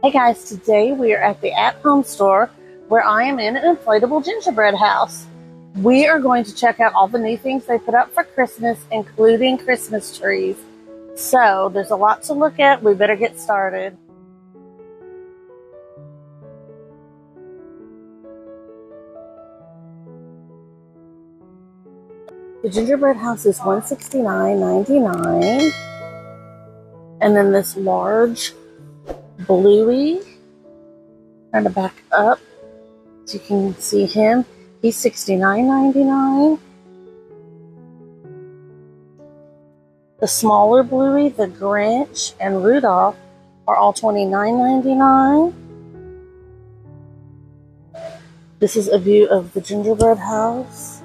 Hey guys, today we are at the At Home store where I am in an inflatable gingerbread house. We are going to check out all the new things they put up for Christmas, including Christmas trees. So there's a lot to look at. We better get started. The gingerbread house is $169.99. And then this large Bluey, trying to back up so you can see him. He's $69.99. The smaller Bluey, the Grinch, and Rudolph are all $29.99. This is a view of the gingerbread house.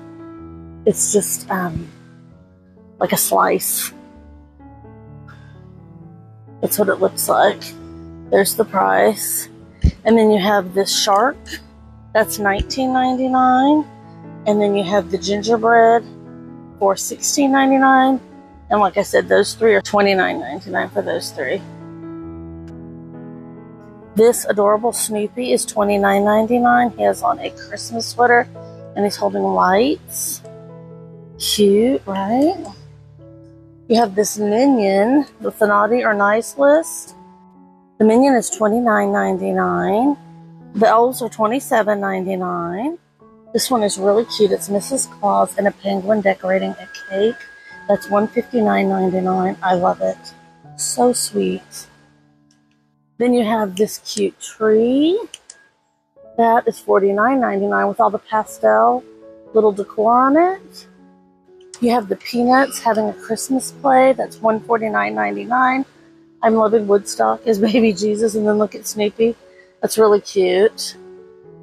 It's just like a slice. That's what it looks like. There's the price. And then you have this shark. That's $19.99. And then you have the gingerbread for $16.99. And like I said, those three are $29.99 for those three. This adorable Snoopy is $29.99. He has on a Christmas sweater and he's holding lights. Cute, right? You have this Minion with the naughty or nice list. The Minion is $29.99. The elves are $27.99. This one is really cute. It's Mrs. Claus and a penguin decorating a cake. That's $159.99. I love it. So sweet. Then you have this cute tree. That is $49.99 with all the pastel little decor on it. You have the Peanuts having a Christmas play. That's $149.99. I'm loving Woodstock as baby Jesus, and then look at Snoopy. That's really cute.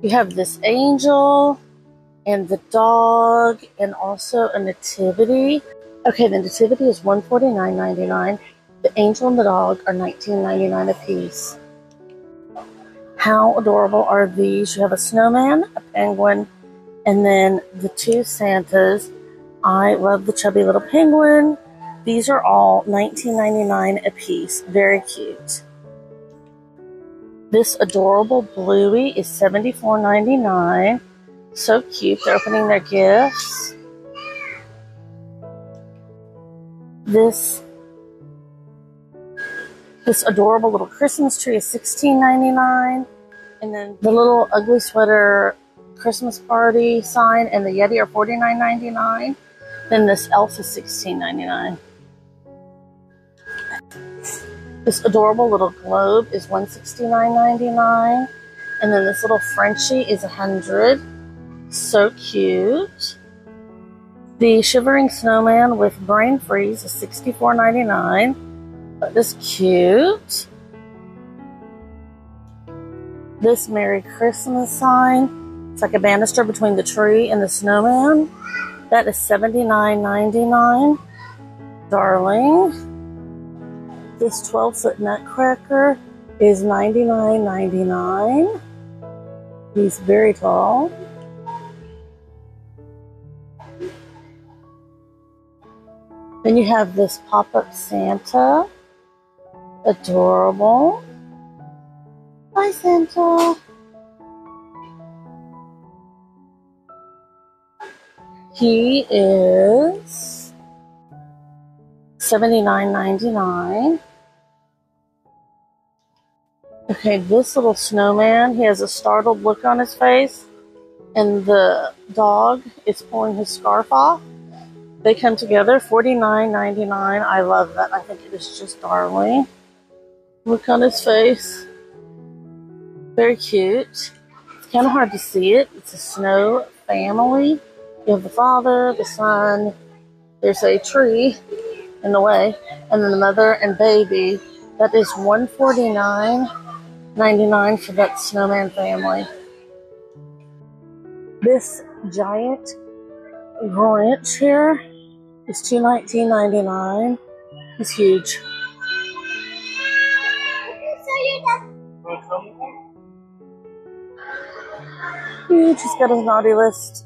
You have this angel and the dog and also a nativity. Okay, the nativity is $149.99. The angel and the dog are $19.99 a piece. How adorable are these? You have a snowman, a penguin, and then the two Santas. I love the chubby little penguin. These are all $19.99 a piece. Very cute. This adorable Bluey is $74.99. So cute. They're opening their gifts. This adorable little Christmas tree is $16.99. And then the little ugly sweater Christmas party sign and the Yeti are $49.99. Then this elf is $16.99. This adorable little globe is $169.99. And then this little Frenchie is $100. So cute. The shivering snowman with brain freeze is $64.99. That is cute. This Merry Christmas sign. It's like a banister between the tree and the snowman. That is $79.99. Darling. This 12-foot nutcracker is $99.99. He's very tall. Then you have this pop-up Santa. Adorable. Bye, Santa. He is $79.99. Okay, this little snowman, he has a startled look on his face, and the dog is pulling his scarf off. They come together, $49.99. I love that. I think it is just darling. Look on his face. Very cute. It's kind of hard to see it. It's a snow family. You have the father, the son. There's a tree in the way, and then the mother and baby. That is $149.99 for that snowman family. This giant Grinch here is $219.99. It's huge. Huge. He's got a naughty list.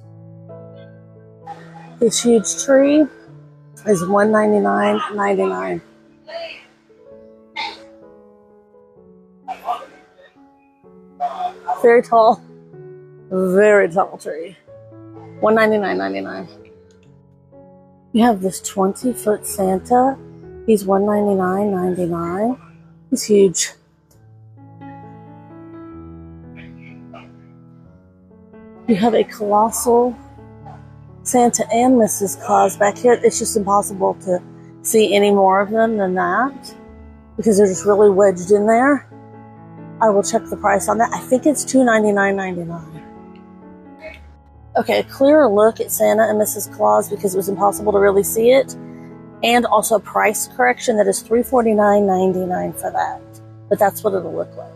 This huge tree is $199.99. Very tall tree. $199.99. You have this 20-foot Santa. He's $199.99. He's huge. You have a colossal Santa and Mrs. Claus back here. It's just impossible to see any more of them than that because they're just really wedged in there. I will check the price on that. I think it's $299.99. Okay, a clearer look at Santa and Mrs. Claus because it was impossible to really see it. And also a price correction that is $349.99 for that. But that's what it'll look like.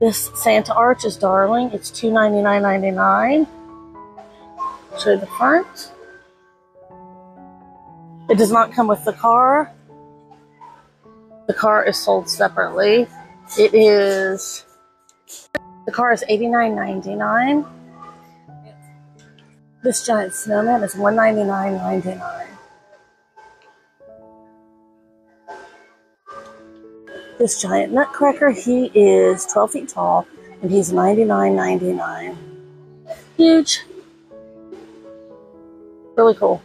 This Santa arch is darling. It's $299.99. Show the front. It does not come with the car. The car is sold separately. The car is $89.99. This giant snowman is $199.99. This giant nutcracker, he is 12 feet tall, and he's $99.99. Huge. Really cool.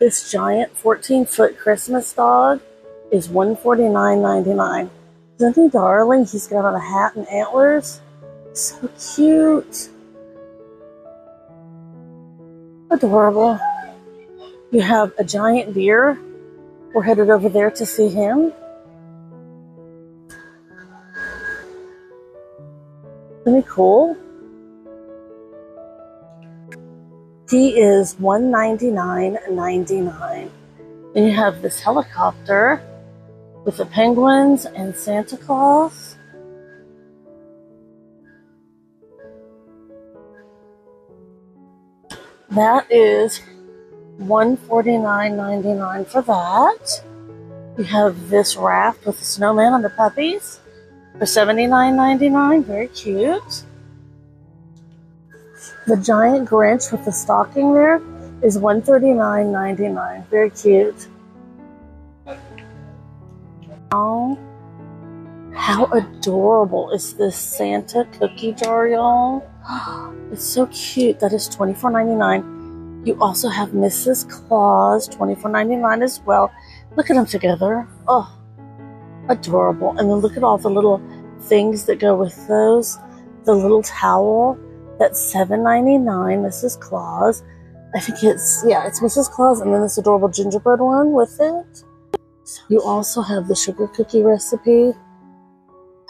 This giant 14-foot Christmas dog is $149.99. Isn't he darling? He's got on a hat and antlers. So cute. Adorable. You have a giant deer. We're headed over there to see him. Isn't he cool? He is $199.99. And you have this helicopter with the penguins and Santa Claus. That is $149.99 for that. You have this raft with the snowman and the puppies for $79.99. Very cute. The giant Grinch with the stocking there is $139.99. Very cute. Oh, how adorable is this Santa cookie jar, y'all? It's so cute. That is $24.99. You also have Mrs. Claus, $24.99 as well. Look at them together. Oh, adorable. And then look at all the little things that go with those. The little towel, that's $7.99, Mrs. Claus. I think it's Mrs. Claus, and then this adorable gingerbread one with it. You also have the sugar cookie recipe.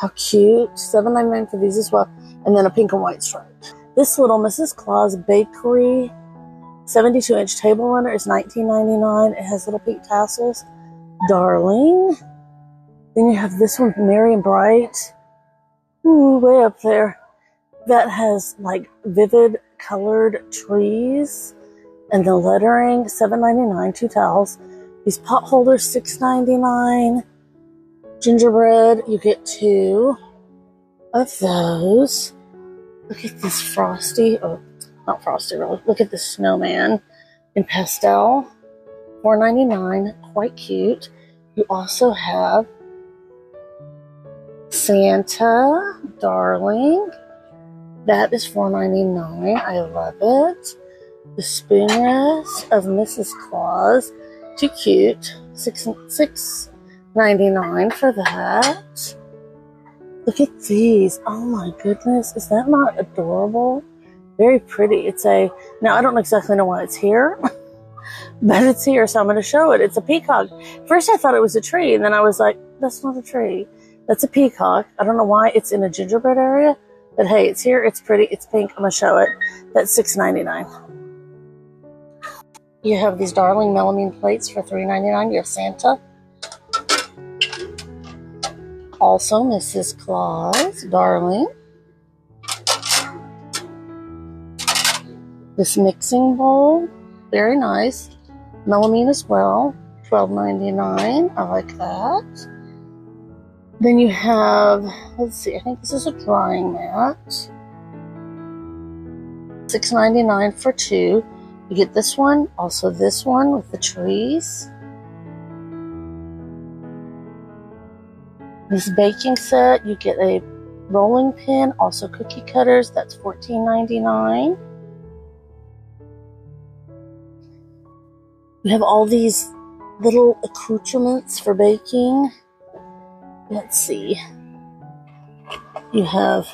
How cute. $7.99 for these as well. And then a pink and white stripe. This little Mrs. Claus Bakery 72-inch table runner is $19.99. It has little pink tassels. Darling. Then you have this one, Merry and Bright. Ooh, way up there. That has like vivid colored trees and the lettering. $7.99, two towels. These pot holders, $6.99. Gingerbread, you get two of those. Look at this frosty, or not frosty really. Look at this snowman in pastel, $4.99, quite cute. You also have Santa, darling. That is $4.99, I love it. The spoon rest of Mrs. Claus. Too cute. $6.99 for that. Look at these. Oh my goodness. Is that not adorable? Very pretty. Now I don't exactly know why it's here, but it's here, so I'm going to show it. It's a peacock. First I thought it was a tree, and then I was like, that's not a tree. That's a peacock. I don't know why it's in a gingerbread area, but hey, it's here. It's pretty. It's pink. I'm going to show it. That's $6.99. You have these darling melamine plates for $3.99. You have Santa. Also Mrs. Claus, darling. This mixing bowl, very nice. Melamine as well, $12.99. I like that. Then you have, let's see, I think this is a drying mat. $6.99 for two. You get this one, also this one with the trees. This baking set, you get a rolling pin, also cookie cutters. That's $14.99. We have all these little accoutrements for baking. Let's see. You have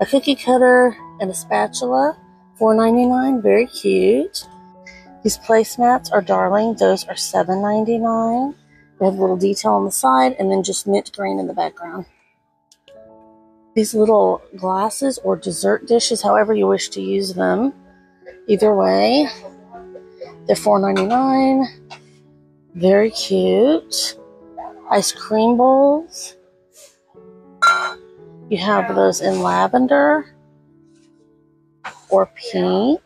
a cookie cutter and a spatula, $4.99, very cute. These placemats are darling, those are $7.99. They have a little detail on the side and then just mint green in the background. These little glasses or dessert dishes, however you wish to use them. Either way, they're $4.99. Very cute. Ice cream bowls. You have those in lavender or pink.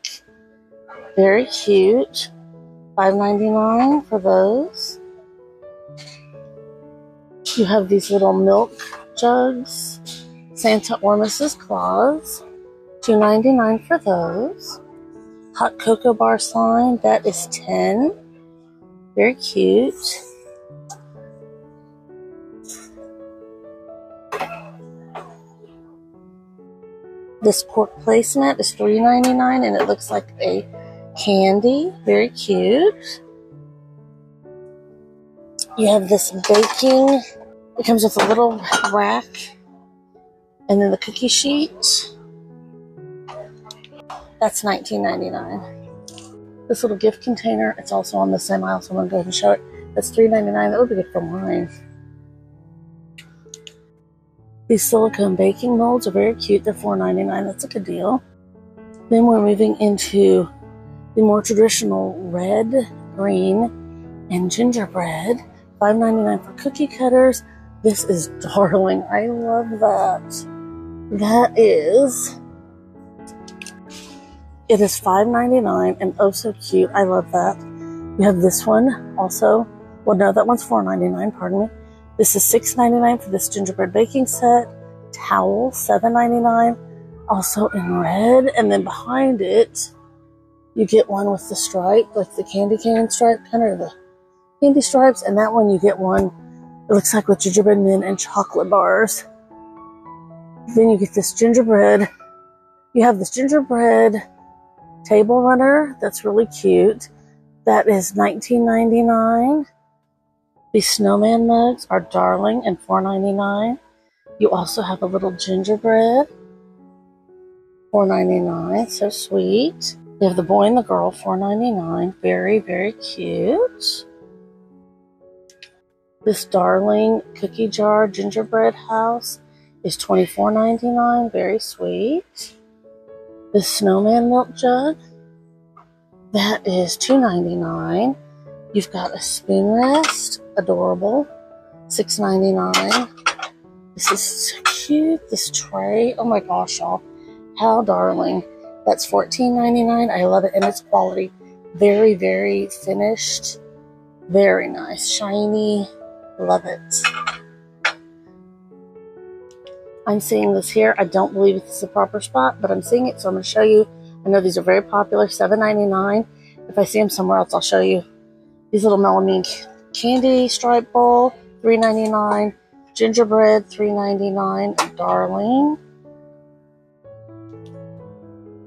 Very cute. $5.99 for those. You have these little milk jugs. Santa or Mrs. Claus, $2.99 for those. Hot cocoa bar slime, that is $10. Very cute. This cork placemat is $3.99 and it looks like a candy. Very cute. You have this baking. It comes with a little rack. And then the cookie sheet, that's $19.99. This little gift container, it's also on the same aisle, so I'm going to go ahead and show it. That's $3.99. That would be good for wine. These silicone baking molds are very cute. They're $4.99. That's a good deal. Then we're moving into the more traditional red, green, and gingerbread. $5.99 for cookie cutters. This is darling. I love that. It is $5.99 and oh so cute. I love that. You have this one also. Well, no, that one's $4.99, pardon me. This is $6.99 for this gingerbread baking set. Towel, $7.99, also in red. And then behind it, you get one with the stripe, like the candy cane stripe, kind of the candy stripes. And that one, you get one, it looks like with gingerbread men and chocolate bars. Then you get this gingerbread. You have this gingerbread table runner. That's really cute. That is $19.99. These snowman mugs are darling and $4.99. You also have a little gingerbread. $4.99. So sweet. You have the boy and the girl. $4.99. Very, very cute. This darling cookie jar gingerbread house is $24.99. Very sweet. This snowman milk jug, that is $2.99. You've got a spoon rest, adorable, $6.99. This is so cute. This tray, oh my gosh, y'all, how darling. That's $14.99. I love it, and it's quality. Very, very finished. Very nice, shiny. Love it. I'm seeing this here. I don't believe it's the proper spot, but I'm seeing it, so I'm going to show you. I know these are very popular, $7.99. If I see them somewhere else, I'll show you. These little melamine candy stripe bowl, $3.99. Gingerbread, $3.99. Darling.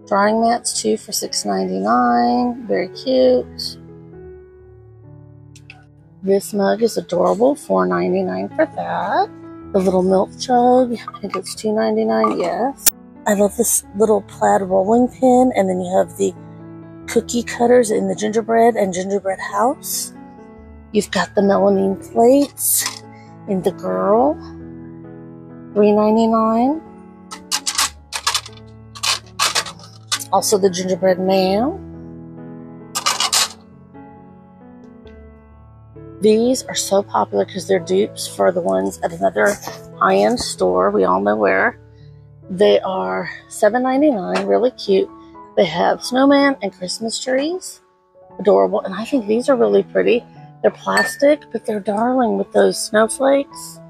Drying mats, 2 for $6.99. Very cute. This mug is adorable, $4.99 for that. The little milk jug, I think it's $2.99, yes. I love this little plaid rolling pin, and then you have the cookie cutters in the gingerbread and gingerbread house. You've got the melamine plates in the girl, $3.99. Also the gingerbread man. These are so popular because they're dupes for the ones at another high-end store. We all know where. They are $7.99, really cute. They have snowman and Christmas trees. Adorable. And I think these are really pretty. They're plastic, but they're darling with those snowflakes.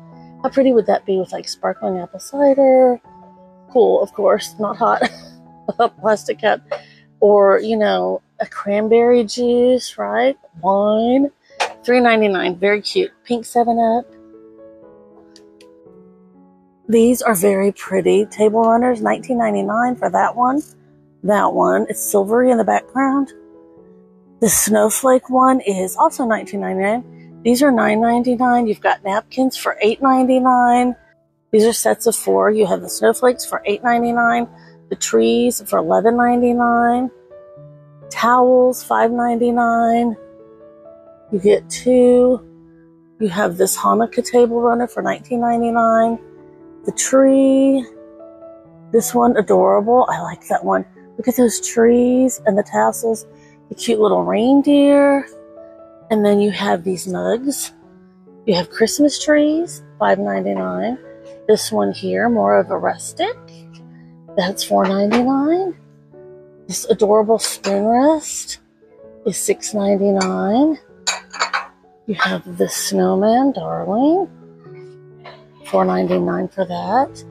How pretty would that be with like sparkling apple cider? Cool, of course, not hot. A plastic cup. Or, you know, a cranberry juice, right? Wine. $3.99, very cute. Pink 7-Up. These are very pretty table runners, $19.99 for that one. That one, it's silvery in the background. The snowflake one is also $19.99. These are $9.99. You've got napkins for $8.99. These are sets of four. You have the snowflakes for $8.99. The trees for $11.99. Towels, $5.99. You get two. You have this Hanukkah table runner for $19.99. The tree, this one adorable. I like that one. Look at those trees and the tassels, the cute little reindeer. And then you have these mugs. You have Christmas trees, $5.99. This one here, more of a rustic, that's $4.99. This adorable spoon rest is $6.99. You have the snowman, darling, $4.99 for that.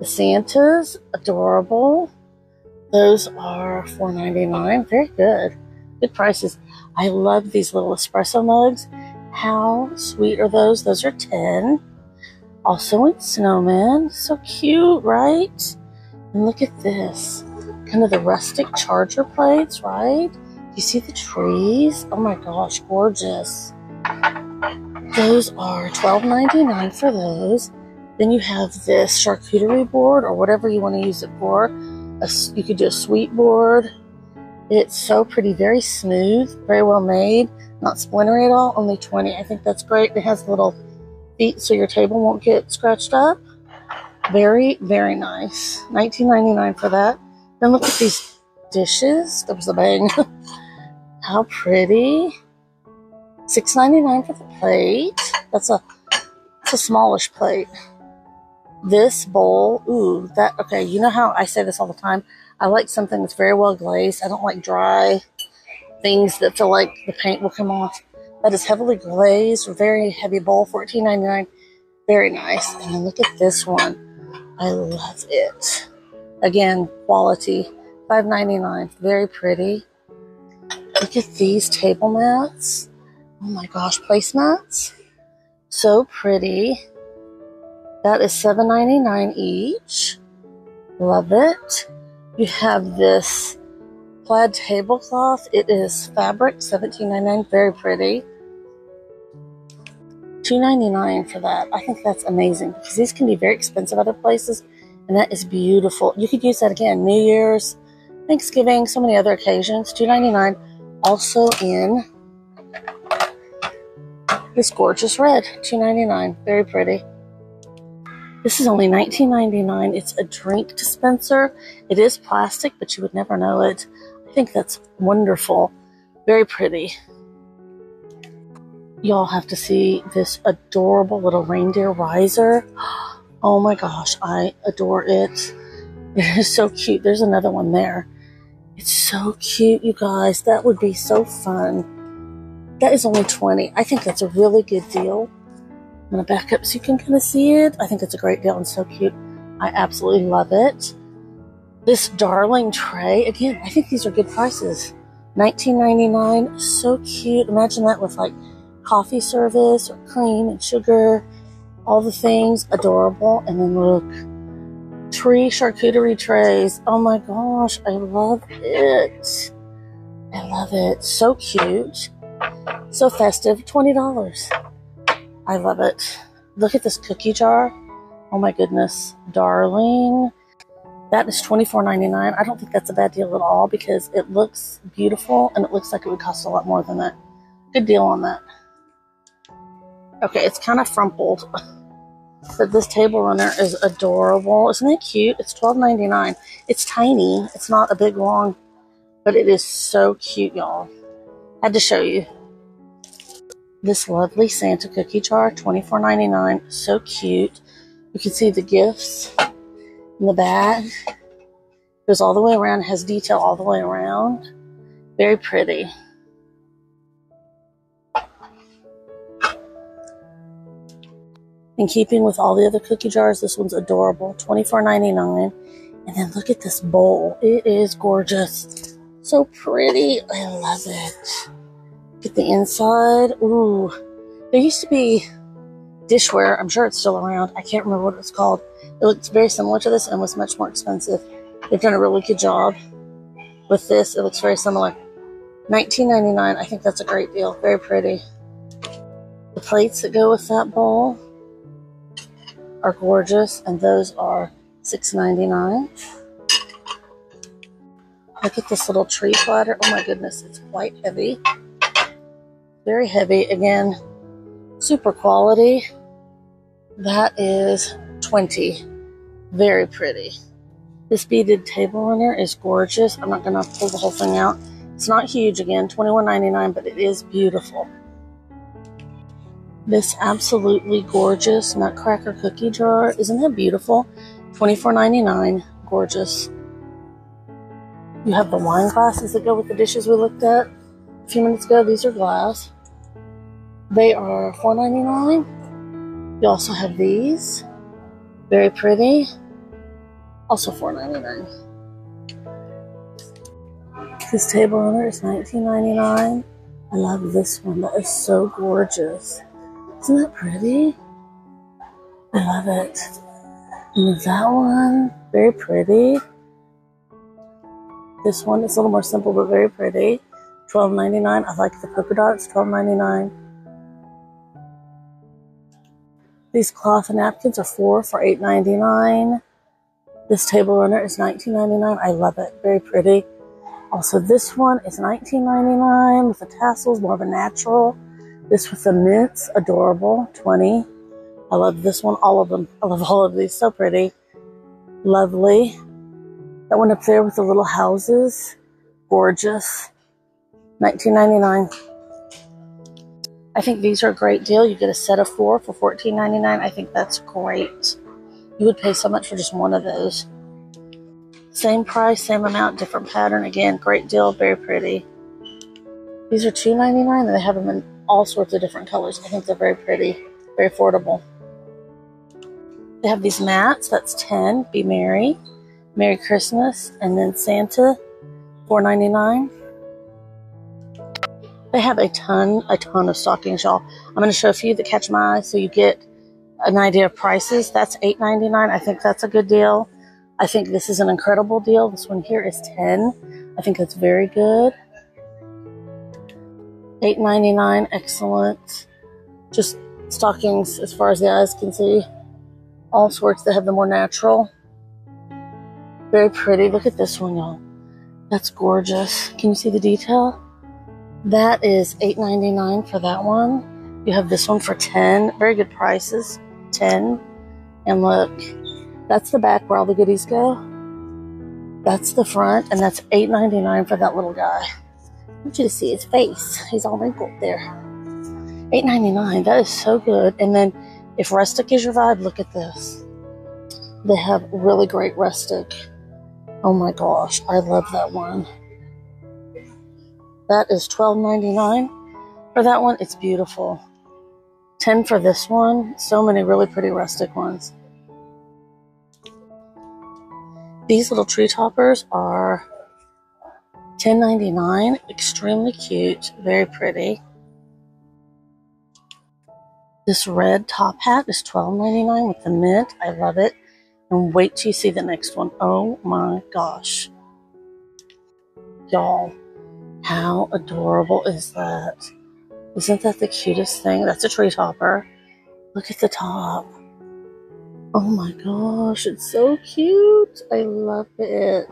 The Santas, adorable. Those are $4.99. Very good. Good prices. I love these little espresso mugs. How sweet are those? Those are $10. Also in snowman. So cute, right? And look at this. Kind of the rustic charger plates, right? You see the trees? Oh my gosh, gorgeous. Those are $12.99 for those. Then you have this charcuterie board or whatever you want to use it for. You could do a sweet board. It's so pretty, very smooth, very well made, not splintery at all, only $20. I think that's great. It has little feet so your table won't get scratched up. Very, very nice. $19.99 for that. Then look at these dishes. That was a bang. How pretty. $6.99 for the plate. That's a smallish plate. This bowl, ooh, that, okay, you know how I say this all the time? I like something that's very well glazed. I don't like dry things that feel like the paint will come off. That is heavily glazed, very heavy bowl, $14.99. Very nice. And then look at this one. I love it. Again, quality, $5.99. Very pretty. Look at these table mats. Oh my gosh, placemats. So pretty. That is $7.99 each. Love it. You have this plaid tablecloth. It is fabric, $17.99. Very pretty. $2.99 for that. I think that's amazing because these can be very expensive other places, and that is beautiful. You could use that again, New Year's, Thanksgiving, so many other occasions. $2.99 also in this gorgeous red, $2.99, very pretty. This is only $19.99. It's a drink dispenser. It is plastic, but you would never know it. I think that's wonderful. Very pretty. Y'all have to see this adorable little reindeer riser. Oh my gosh, I adore it. It is so cute. There's another one there. It's so cute, you guys. That would be so fun. That is only $20. I think that's a really good deal. I'm going to back up so you can kind of see it. I think it's a great deal and so cute. I absolutely love it. This darling tray. Again, I think these are good prices. $19.99. So cute. Imagine that with like coffee service or cream and sugar. All the things. Adorable. And then look. Tree charcuterie trays. Oh my gosh. I love it. I love it. So cute. So festive, $20. I love it. Look at this cookie jar. Oh my goodness, darling. That is $24.99. I don't think that's a bad deal at all because it looks beautiful and it looks like it would cost a lot more than that. Good deal on that. Okay, it's kind of frumpled. But this table runner is adorable. Isn't it cute? It's $12.99. It's tiny. It's not a big long, but it is so cute, y'all. Had to show you. This lovely Santa cookie jar, $24.99, so cute. You can see the gifts in the bag. It goes all the way around, has detail all the way around. Very pretty. In keeping with all the other cookie jars, this one's adorable, $24.99. And then look at this bowl. It is gorgeous. So pretty, I love it. Get the inside. Ooh, there used to be dishware. I'm sure it's still around. I can't remember what it was called. It looks very similar to this and was much more expensive. They've done a really good job with this. It looks very similar. $19.99. I think that's a great deal. Very pretty. The plates that go with that bowl are gorgeous, and those are $6.99. Look at this little tree platter. Oh my goodness, it's quite heavy. Very heavy. Again, super quality. That is $20. Very pretty. This beaded table runner is gorgeous. I'm not going to pull the whole thing out. It's not huge, again, $21.99, but it is beautiful. This absolutely gorgeous nutcracker cookie jar. Isn't that beautiful? $24.99. Gorgeous. You have the wine glasses that go with the dishes we looked at a few minutes ago. These are glass. They are $4.99. You also have these. Very pretty. Also $4.99. This table runner is $19.99. I love this one. That is so gorgeous. Isn't that pretty? I love it. And that one, very pretty. This one is a little more simple, but very pretty. $12.99. I like the polka dots. $12.99. These cloth napkins are 4 for $8.99. This table runner is $19.99. I love it. Very pretty. Also, this one is $19.99 with the tassels, more of a natural. This with the mitts, adorable. $20. I love this one. All of them. I love all of these. So pretty. Lovely. That one up there with the little houses, gorgeous, $19.99. I think these are a great deal. You get a set of 4 for $14.99. I think that's great. You would pay so much for just one of those. Same price, same amount, different pattern. Again, great deal, very pretty. These are $2.99, and they have them in all sorts of different colors. I think they're very pretty, very affordable. They have these mats. That's $10. Be merry. Merry Christmas, and then Santa, $4.99. They have a ton of stockings, y'all. I'm going to show a few that catch my eye so you get an idea of prices. That's $8.99. I think that's a good deal. I think this is an incredible deal. This one here is $10. I think that's very good. $8.99. Excellent. Just stockings as far as the eyes can see. All sorts that have the more natural. Very pretty. Look at this one, y'all. That's gorgeous. Can you see the detail? That is $8.99 for that one. You have this one for $10. Very good prices. $10. And look, that's the back where all the goodies go. That's the front, and that's $8.99 for that little guy. I want you to see his face. He's all wrinkled there. $8.99. That is so good. And then if rustic is your vibe, look at this. They have really great rustic. Oh my gosh, I love that one. That is $12.99 for that one. It's beautiful. $10 for this one. So many really pretty rustic ones. These little tree toppers are $10.99. Extremely cute. Very pretty. This red top hat is $12.99 with the mint. I love it. And wait till you see the next one. Oh my gosh. Y'all, how adorable is that? Isn't that the cutest thing? That's a tree topper. Look at the top. Oh my gosh, it's so cute. I love it.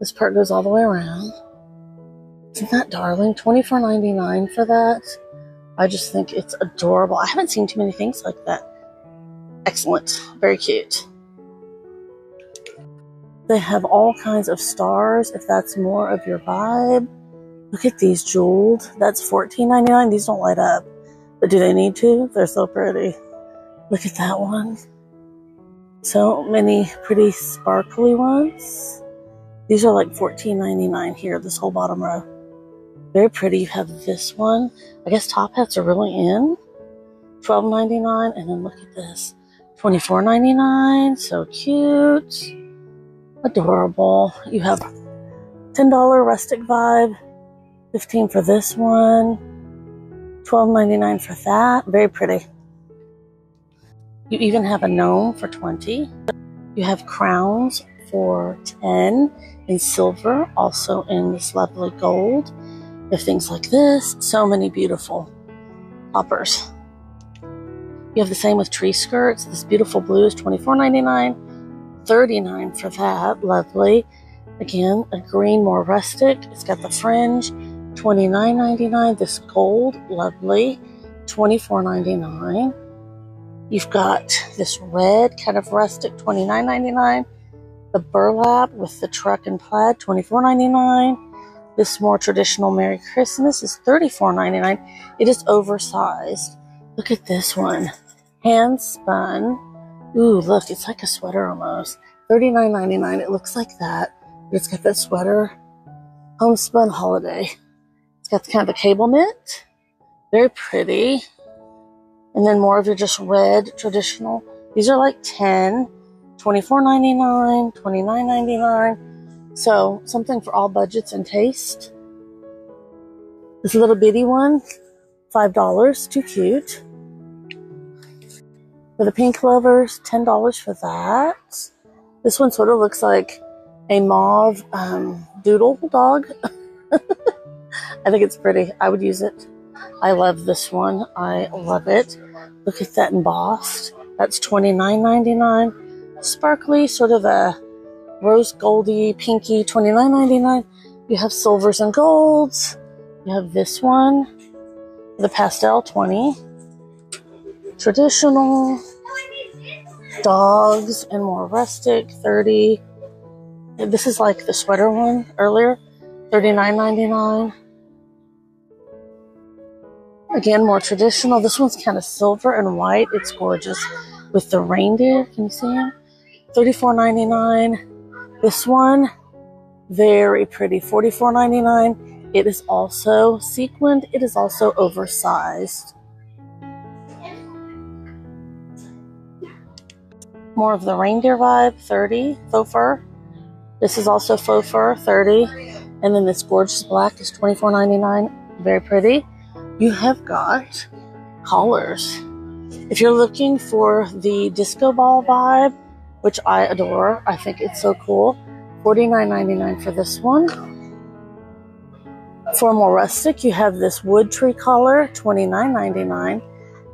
This part goes all the way around. Isn't that darling? $24.99 for that. I just think it's adorable. I haven't seen too many things like that. Excellent. Very cute. They have all kinds of stars if that's more of your vibe. Look at these jeweled. That's $14.99. These don't light up, but do they need to? They're so pretty. Look at that one. So many pretty sparkly ones. These are like $14.99 here, this whole bottom row. Very pretty. You have this one. I guess top hats are really in. $12.99. And then look at this. $24.99, so cute, adorable. You have $10 rustic vibe, $15 for this one, $12.99 for that, very pretty. You even have a gnome for 20. You have crowns for 10 in silver, also in this lovely gold. You have things like this, so many beautiful poppers. You have the same with tree skirts. This beautiful blue is $24.99, $39 for that, lovely. Again, a green, more rustic. It's got the fringe, $29.99. This gold, lovely, $24.99. You've got this red, kind of rustic, $29.99. The burlap with the truck and plaid, $24.99. This more traditional Merry Christmas is $34.99. It is oversized. Look at this one. Hand spun. Ooh, look, it's like a sweater almost. $39.99. It looks like that. It's got that sweater. Homespun holiday. It's got kind of a cable knit. Very pretty. And then more of your just red traditional. These are like 10. $24.99, $29.99. So something for all budgets and taste. This little bitty one, $5, too cute. For the pink lovers, $10 for that. This one sort of looks like a mauve doodle dog. I think it's pretty. I would use it. I love this one. I love it. Look at that embossed. That's $29.99. Sparkly, sort of a rose goldy pinky, $29.99. You have silvers and golds. You have this one, the pastel, $20. Traditional, dogs and more rustic, $30. This is like the sweater one earlier, $39.99. Again, more traditional. This one's kind of silver and white. It's gorgeous with the reindeer. Can you see them? $34.99. This one, very pretty, $44.99. It is also sequined. It is also oversized. More of the reindeer vibe, $30, faux fur. This is also faux fur, $30. And then this gorgeous black is $24.99, very pretty. You have got collars. If you're looking for the disco ball vibe, which I adore, I think it's so cool, $49.99 for this one. For more rustic, you have this wood tree collar, $29.99.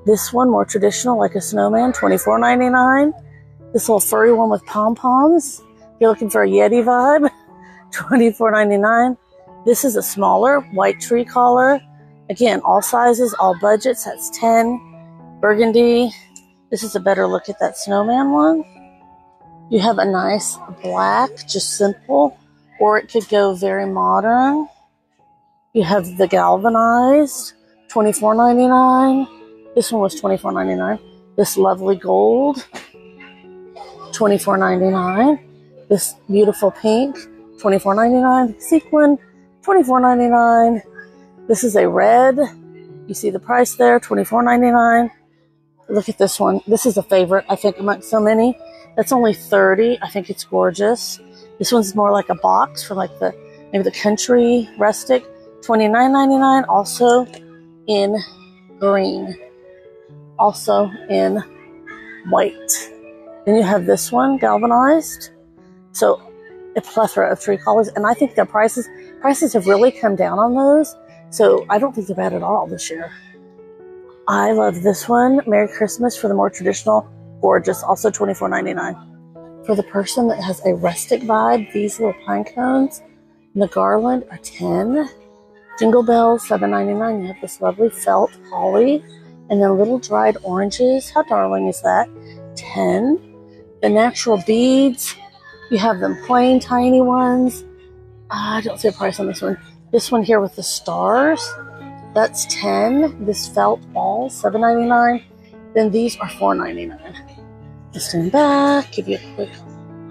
This one, more traditional, like a snowman, $24.99. This little furry one with pom-poms, if you're looking for a Yeti vibe, $24.99. This is a smaller white tree collar. Again, all sizes, all budgets, that's $10. Burgundy. This is a better look at that snowman one. You have a nice black, just simple, or it could go very modern. You have the galvanized, $24.99. This one was $24.99. This lovely gold, $24.99. This beautiful pink, $24.99. Sequin, $24.99. This is a red. You see the price there, $24.99. Look at this one. This is a favorite, I think, amongst so many. That's only $30. I think it's gorgeous. This one's more like a box for like the maybe the country rustic. $29.99, also in green. Also in white. Then you have this one, galvanized. So a plethora of tree collars. And I think the prices have really come down on those. So I don't think they're bad at all this year. I love this one, Merry Christmas, for the more traditional, gorgeous, also $24.99. For the person that has a rustic vibe, these little pine cones and the garland are $10. Jingle bells, $7.99. You have this lovely felt holly and then little dried oranges. How darling is that? $10. The natural beads, you have them plain, tiny ones. I don't see a price on this one. This one here with the stars, that's $10. This felt ball, $7.99. Then these are $4.99. Just stand back, give you a quick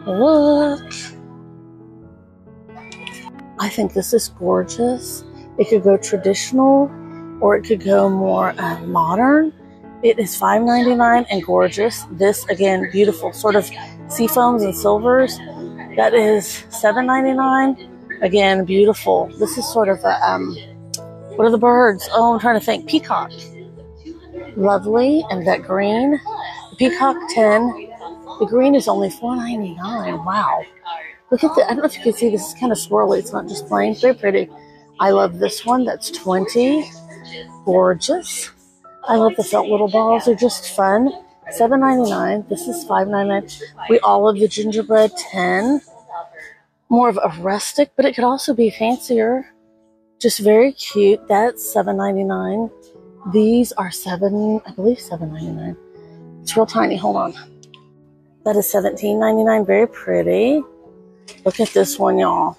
look. I think this is gorgeous. It could go traditional, or it could go more modern. It is $5.99 and gorgeous. This, again, beautiful, sort of seafoams and silvers. That is $7.99. Again, beautiful. This is sort of a... what are the birds? Oh, I'm trying to think. Peacock. Lovely. And that green. Peacock 10. The green is only $4.99. Wow. Look at the, I don't know if you can see, this is kind of swirly. It's not just plain. Very pretty. I love this one. That's $20. Gorgeous. I love the felt little balls. They're just fun. $7.99. This is $5.99. We all love the gingerbread 10. More of a rustic, but it could also be fancier. Just very cute. That's $7.99. These are $7.99. It's real tiny. Hold on. That is $17.99. Very pretty. Look at this one, y'all.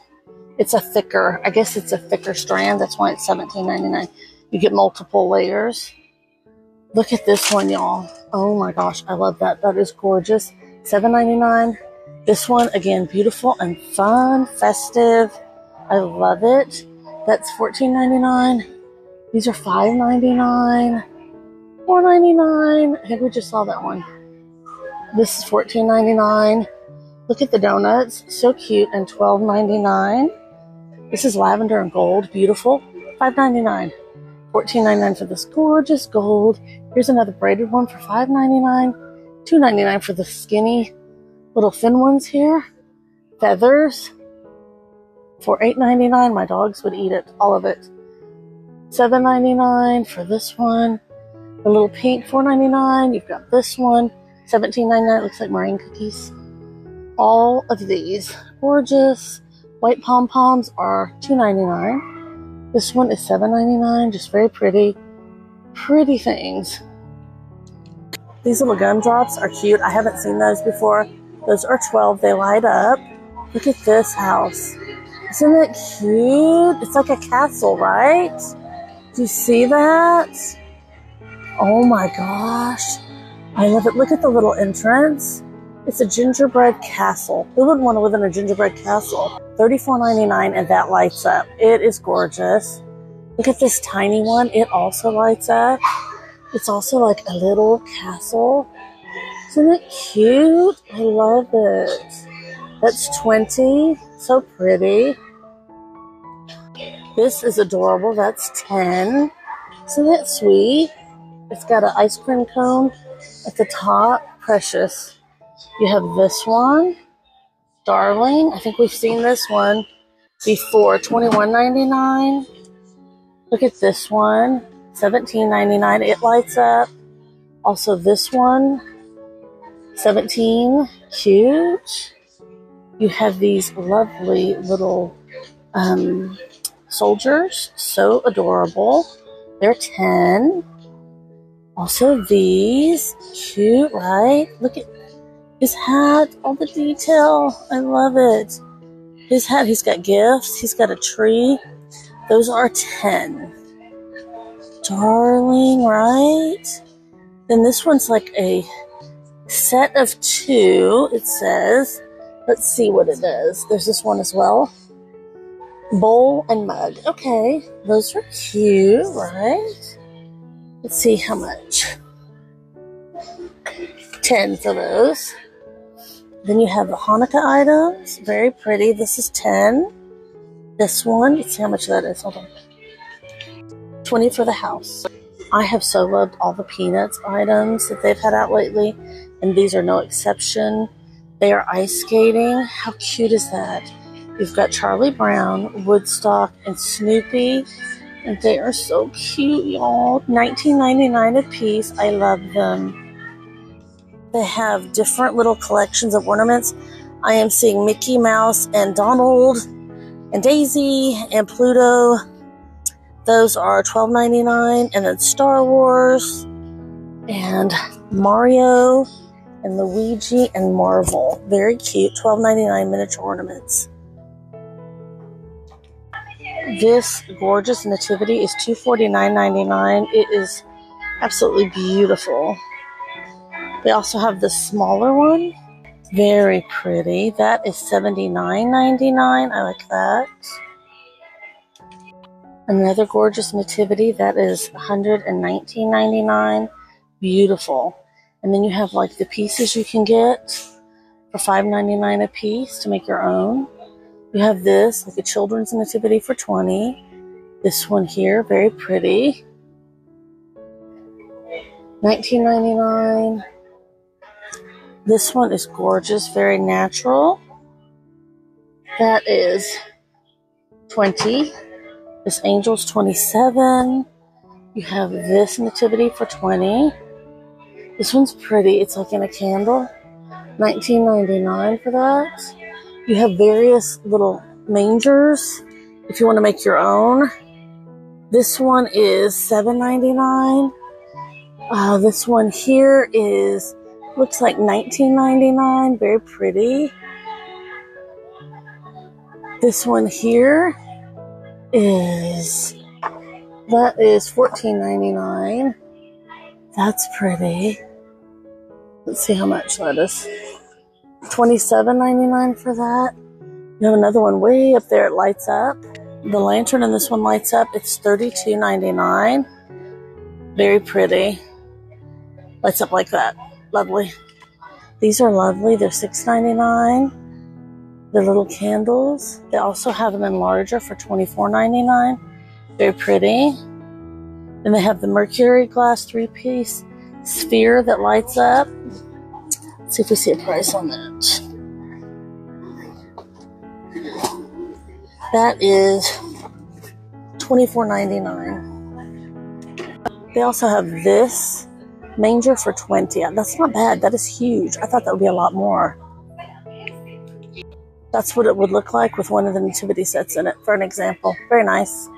It's a thicker. I guess it's a thicker strand. That's why it's $17.99. You get multiple layers. Look at this one, y'all. Oh my gosh, I love that. That is gorgeous. $7.99. This one again, beautiful and fun, festive. I love it. That's $14.99. These are $5.99, $4.99. I think we just saw that one. This is $14.99. Look at the donuts, so cute, and $12.99. This is lavender and gold, beautiful, $5.99. $14.99 for this gorgeous gold. Here's another braided one for $5.99. $2.99 for the skinny little thin ones here. Feathers for $8.99. My dogs would eat it, all of it. $7.99 for this one. The little pink, $4.99. You've got this one, $17.99. Looks like meringue cookies. All of these gorgeous white pom poms are $2.99. This one is $7.99. Just very pretty, pretty things. These little gumdrops are cute. I haven't seen those before. Those are $12. They light up. Look at this house. Isn't it cute? It's like a castle, right? Do you see that? Oh my gosh, I love it. Look at the little entrance. It's a gingerbread castle. Who wouldn't want to live in a gingerbread castle? $34.99, and that lights up. It is gorgeous. Look at this tiny one. It also lights up. It's also like a little castle. Isn't it cute? I love it. That's $20. So pretty. This is adorable. That's $10. Isn't that sweet? It's got an ice cream cone at the top. Precious. You have this one. Darling. I think we've seen this one before. $21.99. Look at this one. $17.99. It lights up. Also this one. $17. Cute. You have these lovely little soldiers. So adorable. They're $10. Also these, cute, right? Look at his hat, all the detail. I love it. His hat, he's got gifts, he's got a tree. Those are $10. Darling, right? Then this one's like a set of two, it says. Let's see what it is. There's this one as well. Bowl and mug. Okay, those are cute, right? Let's see how much. $10 for those. Then you have the Hanukkah items. Very pretty. This is $10. This one, let's see how much that is. Hold on. $20 for the house. I have so loved all the peanuts items that they've had out lately, and these are no exception. They are ice skating. How cute is that? You've got Charlie Brown, Woodstock, and Snoopy. And they are so cute, y'all. $19.99 a piece. I love them. They have different little collections of ornaments. I am seeing Mickey Mouse and Donald and Daisy and Pluto. Those are $12.99. And then Star Wars and Mario and Luigi and Marvel. Very cute. $12.99 miniature ornaments. This gorgeous nativity is $249.99. It is absolutely beautiful. They also have the smaller one. Very pretty. That is $79.99. I like that. Another gorgeous nativity. That is $119.99. Beautiful. And then you have like the pieces you can get for $5.99 a piece to make your own. You have this, like a children's nativity for $20. This one here, very pretty. $19.99. This one is gorgeous, very natural. That is 20. This angel's 27. You have this nativity for 20. This one's pretty. It's like in a candle. $19.99 for that. You have various little mangers if you want to make your own. This one is $7.99. This one here is, looks like $19.99. Very pretty. This one here is, that is $14.99. That's pretty. Let's see how much that is. $27.99 for that. You have another one way up there. It lights up. The lantern in this one lights up. It's $32.99. Very pretty. Lights up like that. Lovely. These are lovely. They're $6.99. They're little candles. They also have them in larger for $24.99. Very pretty. Then they have the mercury glass 3-piece sphere that lights up. Let's see if we see a price on that. That is $24.99. They also have this manger for $20. That's not bad. That is huge. I thought that would be a lot more. That's what it would look like with one of the nativity sets in it, for an example. Very nice.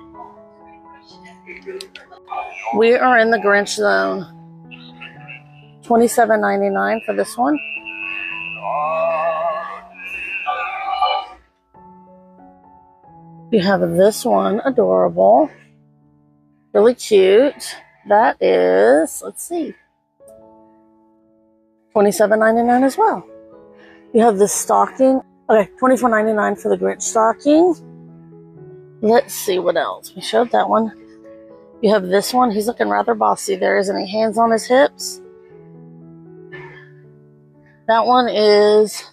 We are in the Grinch zone. $27.99 for this one. You have this one, adorable, really cute. That is, let's see, $27.99 as well. You have this stocking. Okay, $24.99 for the Grinch stocking. Let's see what else. We showed that one. You have this one. He's looking rather bossy there, isn't he? Hands on his hips. That one is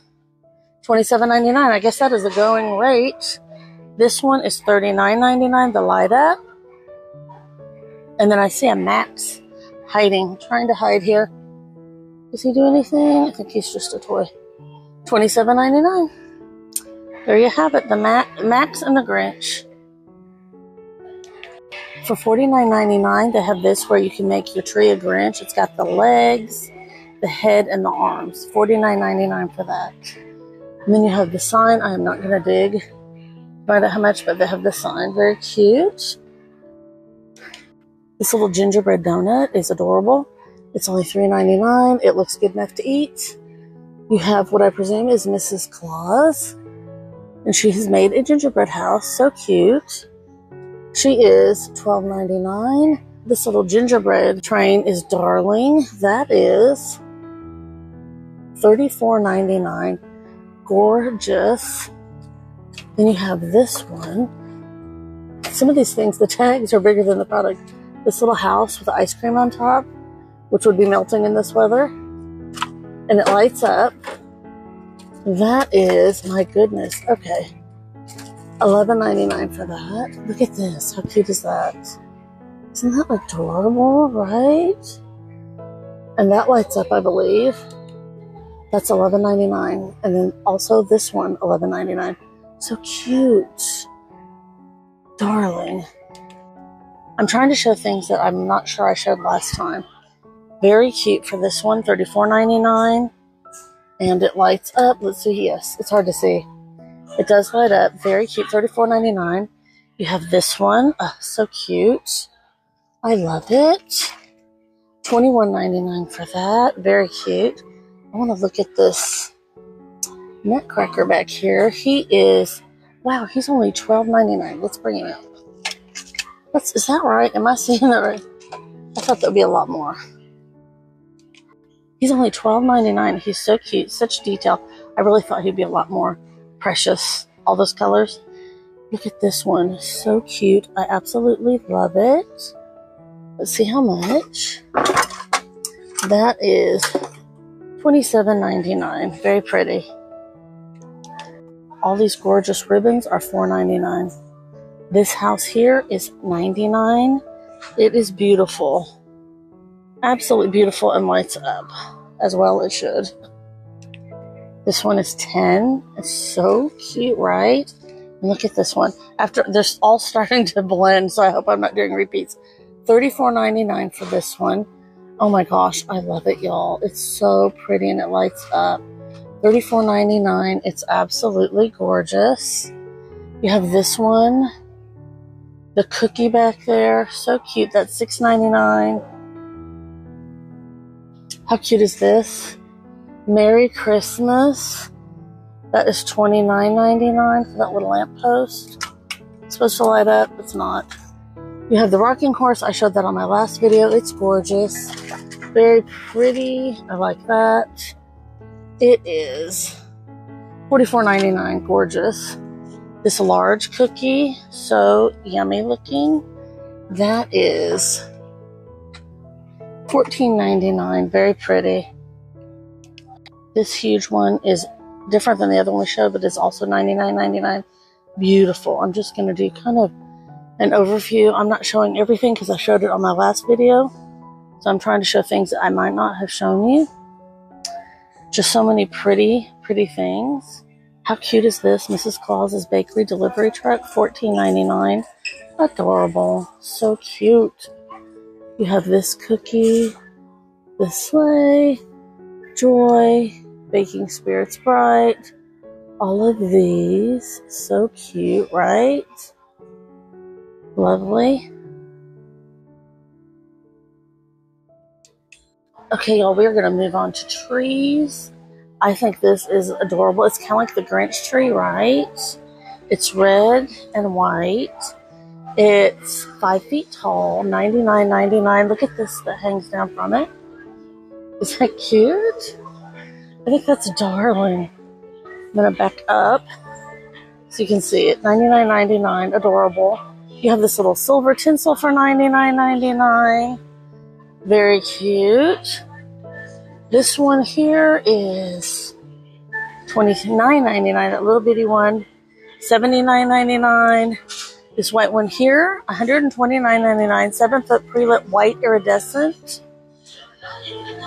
$27.99. I guess that is the going rate. This one is $39.99, the light up. And then I see a Max hiding, trying to hide here. Does he do anything? I think he's just a toy. $27.99. There you have it, the Max and the Grinch. For $49.99, they have this where you can make your tree a Grinch. It's got the legs, the head, and the arms. $49.99 for that. And then you have the sign. I am not going to dig find out how much, but they have the sign. Very cute. This little gingerbread donut is adorable. It's only $3.99. It looks good enough to eat. You have what I presume is Mrs. Claus, and she has made a gingerbread house. So cute. She is $12.99. This little gingerbread train is darling. That is $34.99. Gorgeous. Then you have this one. Some of these things, the tags are bigger than the product. This little house with the ice cream on top, which would be melting in this weather. And it lights up. That is, my goodness, okay. $11.99 for that. Look at this. How cute is that? Isn't that adorable, right? And that lights up, I believe. That's $11.99. And then also this one, $11.99. So cute. Darling. I'm trying to show things that I'm not sure I showed last time. Very cute for this one, $34.99. And it lights up. Let's see, yes, it's hard to see. It does light up. Very cute, $34.99. You have this one. Oh, so cute. I love it. $21.99 for that. Very cute. I want to look at this nutcracker back here. He is, wow, he's only $12.99. Let's bring him up. Is that right? Am I seeing that right? I thought that would be a lot more. He's only $12.99. He's so cute. Such detail. I really thought he'd be a lot more precious. All those colors. Look at this one. So cute. I absolutely love it. Let's see how much. That is $27.99. Very pretty. All these gorgeous ribbons are $4.99. This house here is $99. It is beautiful. Absolutely beautiful and lights up, as well it should. This one is 10. It's so cute, right? And look at this one. After they're all starting to blend, so I hope I'm not doing repeats. $34.99 for this one. Oh my gosh, I love it, y'all. It's so pretty and it lights up. $34.99. It's absolutely gorgeous. You have this one, the cookie back there, so cute. That's $6.99. How cute is this? Merry Christmas. That is $29.99 for that little lamppost. It's supposed to light up, it's not. You have the rocking horse. I showed that on my last video. It's gorgeous. Very pretty. I like that. It is $44.99. Gorgeous. This large cookie. So yummy looking. That is $14.99. Very pretty. This huge one is different than the other one we showed, but it's also $99.99. Beautiful. I'm just going to do kind of an overview. I'm not showing everything because I showed it on my last video. So I'm trying to show things that I might not have shown you. Just so many pretty, pretty things. How cute is this? Mrs. Claus's Bakery Delivery Truck, $14.99. Adorable. So cute. You have this cookie, the sleigh, joy, baking spirits bright. All of these. So cute, right? Lovely. Okay, y'all, we're going to move on to trees. I think this is adorable. It's kind of like the Grinch tree, right? It's red and white. It's 5 feet tall, $99.99. Look at this that hangs down from it. Is that cute? I think that's darling. I'm going to back up so you can see it. $99.99, adorable. You have this little silver tinsel for $99.99. Very cute. This one here is $29.99. That little bitty one, $79.99. This white one here, $129.99. 7-foot pre-lit white iridescent,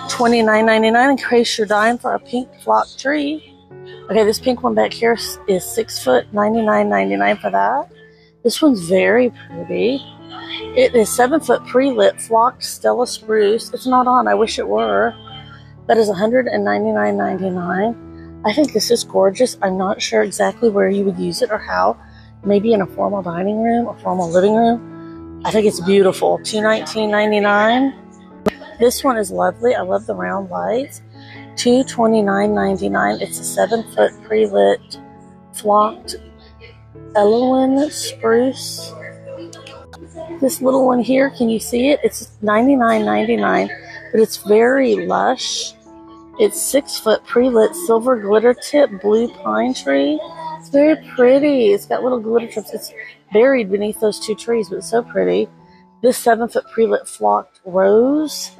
$29.99. In case you're dying for a pink flock tree. Okay, this pink one back here is 6-foot, $99.99 for that. This one's very pretty. It is 7-foot pre-lit flocked Stella spruce. It's not on. I wish it were. That is $199.99. I think this is gorgeous. I'm not sure exactly where you would use it or how. Maybe in a formal dining room or formal living room. I think it's beautiful. $219.99. This one is lovely. I love the round lights. $229.99. It's a 7-foot pre-lit flocked Elwyn spruce. This little one here, can you see it? It's $99.99, but it's very lush. It's 6-foot pre-lit silver glitter tip blue pine tree. It's very pretty. It's got little glitter tips. It's buried beneath those two trees, but it's so pretty. This 7-foot pre-lit flocked rose,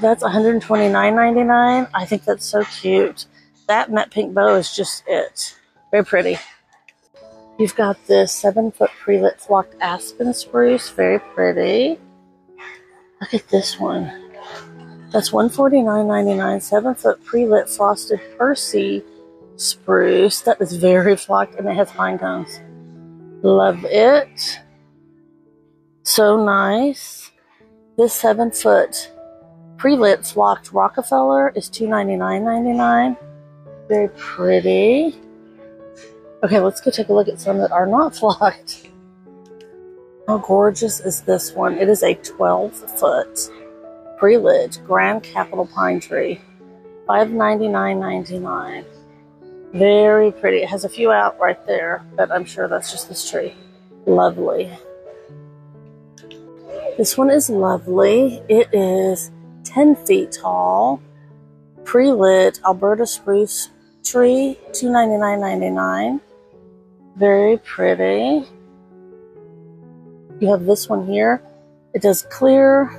that's $129.99. I think that's so cute. That matte pink bow is just it. Very pretty. You've got this 7-foot pre-lit flocked aspen spruce. Very pretty. Look at this one. That's $149.99. 7-foot pre-lit frosted Percy spruce. That is very flocked and it has pine cones. Love it. So nice. This 7-foot pre-lit flocked Rockefeller is $299.99. Very pretty. Okay, let's go take a look at some that are not flocked. How gorgeous is this one? It is a 12-foot pre-lit Grand Capitol pine tree. $599.99. Very pretty. It has a few out right there, but I'm sure that's just this tree. Lovely. This one is lovely. It is 10 feet tall, pre-lit Alberta spruce tree, $299.99. Very pretty. You have this one here. It does clear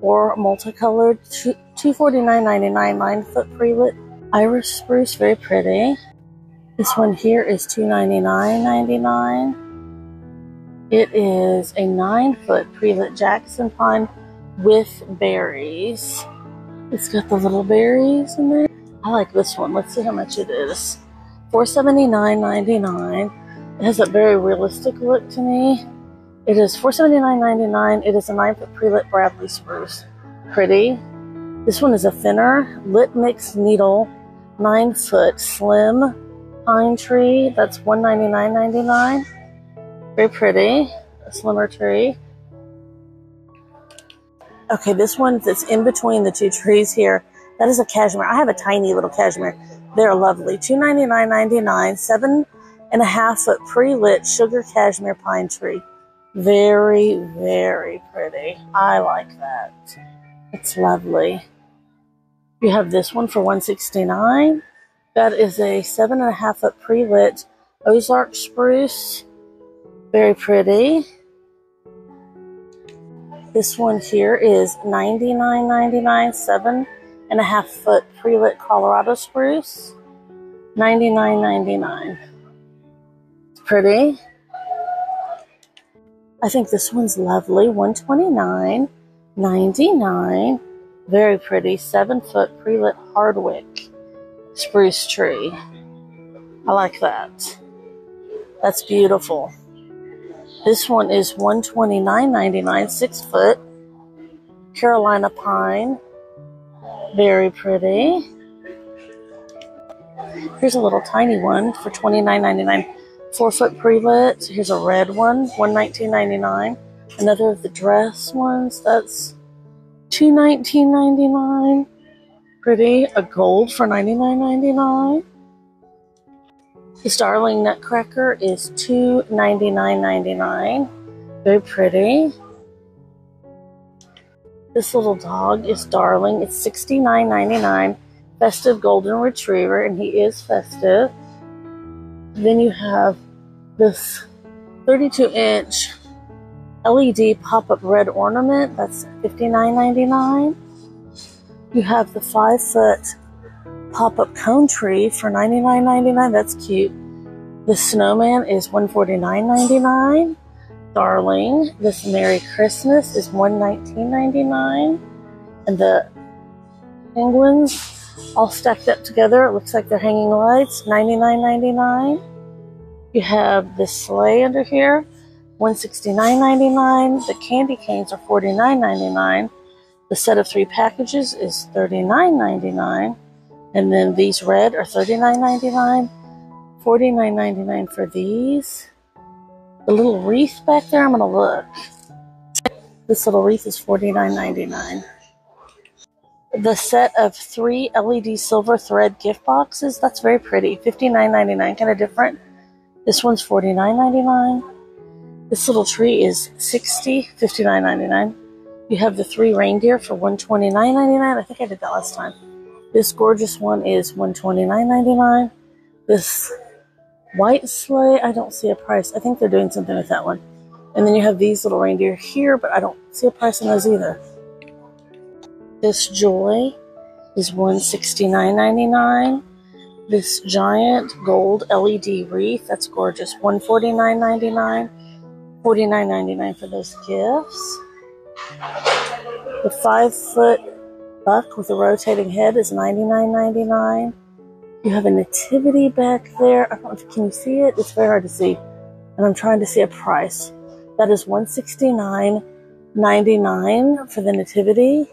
or multicolored, $249.99. 9-foot pre-lit Irish spruce. Very pretty. This one here is $299.99. It is a 9-foot pre-lit Jackson pine with berries. It's got the little berries in there. I like this one. Let's see how much it is. $479.99. It has a very realistic look to me. It is $479.99. It is a 9-foot pre-lit Bradley spruce. Pretty. This one is a thinner lit mixed needle, 9-foot slim pine tree. That's $199.99. Very pretty. A slimmer tree. Okay, this one that's in between the two trees here, that is a cashmere. I have a tiny little cashmere. They're lovely. $299.99, 7.5-foot pre-lit sugar cashmere pine tree. Very, very pretty. I like that. It's lovely. You have this one for $169. That is a 7.5-foot pre-lit Ozark spruce. Very pretty. This one here is $99.99, 7.5-foot pre-lit Colorado spruce, $99.99. It's pretty. I think this one's lovely, $129.99. Very pretty, 7-foot pre-lit Hardwick spruce tree. I like that. That's beautiful. This one is $129.99, 6-foot Carolina pine. Very pretty. Here's a little tiny one for $29.99, 4-foot pre-lit. Here's a red one, $119.99. Another of the dress ones, that's $219.99. Pretty. A gold for $99.99. The Starling Nutcracker is $299.99. Very pretty. This little dog is Darling. It's $69.99. Festive Golden Retriever, and he is festive. Then you have this 32-inch LED pop-up red ornament. That's $59.99. You have the 5-foot pop-up cone tree for $99.99. That's cute. The snowman is $149.99. Darling, this Merry Christmas is $119.99. And the penguins all stacked up together. It looks like they're hanging lights, $99.99. You have this sleigh under here, $169.99. The candy canes are $49.99. The set of 3 packages is $39.99. And then these red are $39.99, $49.99 for these. The little wreath back there, I'm gonna look. This little wreath is $49.99. The set of 3 LED silver thread gift boxes, that's very pretty, $59.99, kind of different. This one's $49.99. This little tree is $60, $59.99. You have the 3 reindeer for $129.99. I think I did that last time. This gorgeous one is $129.99. This white sleigh, I don't see a price. I think they're doing something with that one. And then you have these little reindeer here, but I don't see a price on those either. This joy is $169.99. This giant gold LED wreath, that's gorgeous, $149.99. $49.99 for those gifts. The 5-foot buck with a rotating head is $99.99. You have a nativity back there. I don't know if can you see it? It's very hard to see. And I'm trying to see a price. That is $169.99 for the nativity.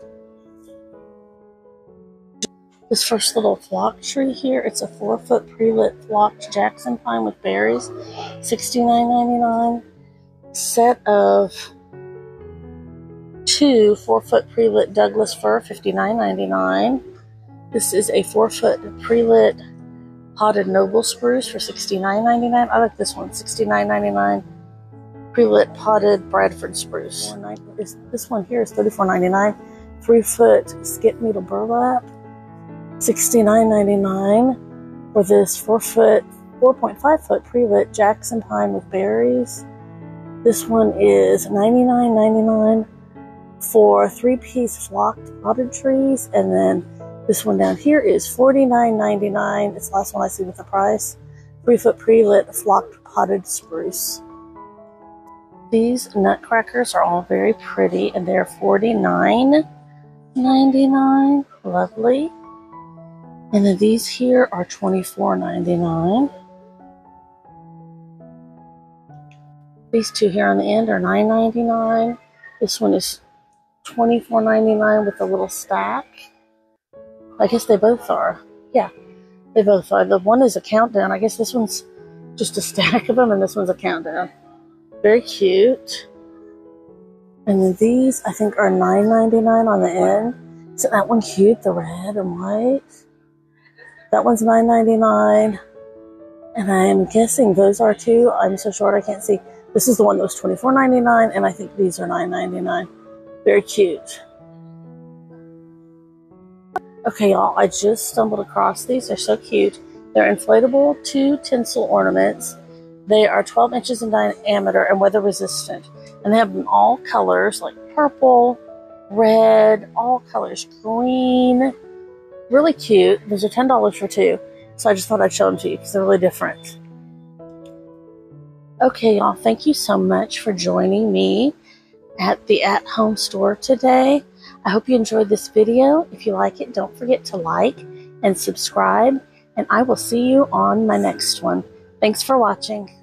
This first little flock tree here, it's a 4-foot pre-lit flocked Jackson pine with berries, $69.99. Set of 2 4-foot pre-lit Douglas fir, $59.99. This is a 4-foot pre-lit potted noble spruce for $69.99. I like this one, $69.99. Pre-lit potted Bradford spruce. This one here is $34.99. 3-foot skip needle burlap, $69.99. For this 4.5-foot pre-lit Jackson pine with berries. This one is $99.99. for 3-piece flocked potted trees. And then this one down here is $49.99. It's the last one I see with the price. 3-foot pre-lit flocked potted spruce. These nutcrackers are all very pretty and they're $49.99. Lovely. And then these here are $24.99. These two here on the end are $9.99. This one is $24.99 with a little stack. I guess they both are. Yeah, they both are. The one is a countdown. I guess this one's just a stack of them, and this one's a countdown. Very cute. And then these, I think, are $9.99 on the end. Isn't that one cute? The red and white. That one's $9.99. And I am guessing those are too. I'm so short I can't see. This is the one that was $24.99, and I think these are $9.99. Very cute. Okay, y'all, I just stumbled across these. They're so cute. They're inflatable 2 tinsel ornaments. They are 12 inches in diameter and weather resistant. And they have them all colors, like purple, red, all colors, green. Really cute. Those are $10 for 2. So I just thought I'd show them to you because they're really different. Okay, y'all, thank you so much for joining me at the At Home store today. I hope you enjoyed this video. If you like it, don't forget to like and subscribe. And I will see you on my next one. Thanks for watching.